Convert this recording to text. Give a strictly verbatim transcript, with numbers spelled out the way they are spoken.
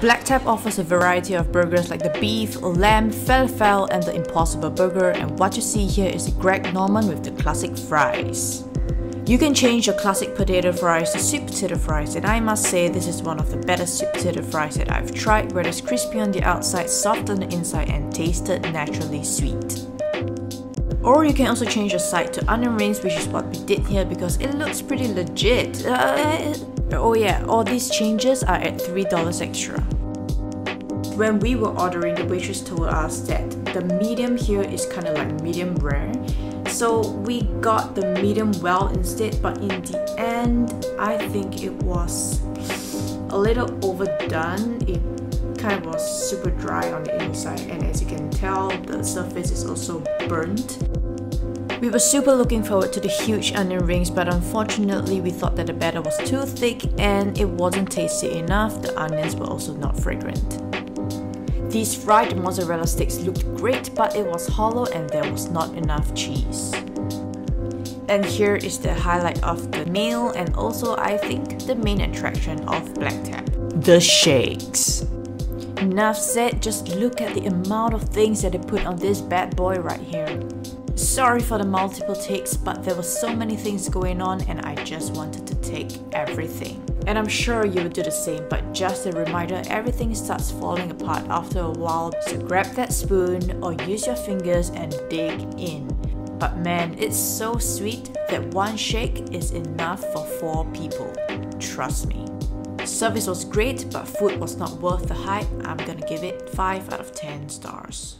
Black Tap offers a variety of burgers like the beef, lamb, falafel and the impossible burger, and what you see here is Greg Norman with the classic fries. You can change your classic potato fries to sweet potato fries, and I must say this is one of the better sweet potato fries that I've tried, where it's crispy on the outside, soft on the inside and tasted naturally sweet. Or you can also change your side to onion rings, which is what we did here because it looks pretty legit. Uh, oh yeah, all these changes are at three dollars extra. When we were ordering, the waitress told us that the medium here is kind of like medium rare. So we got the medium well instead, but in the end, I think it was a little overdone. It kind of was super dry on the inside, and as you can tell, the surface is also burnt. We were super looking forward to the huge onion rings, but unfortunately we thought that the batter was too thick and it wasn't tasty enough. The onions were also not fragrant. These fried mozzarella sticks looked great, but it was hollow and there was not enough cheese. And here is the highlight of the meal, and also I think the main attraction of Black Tap: the shakes. Enough said, just look at the amount of things that they put on this bad boy right here. Sorry for the multiple takes, but there were so many things going on and I just wanted to take everything. And I'm sure you would do the same, but just a reminder, everything starts falling apart after a while, so grab that spoon or use your fingers and dig in. But man, it's so sweet that one shake is enough for four people. Trust me. Service was great, but food was not worth the hype. I'm gonna give it five out of ten stars.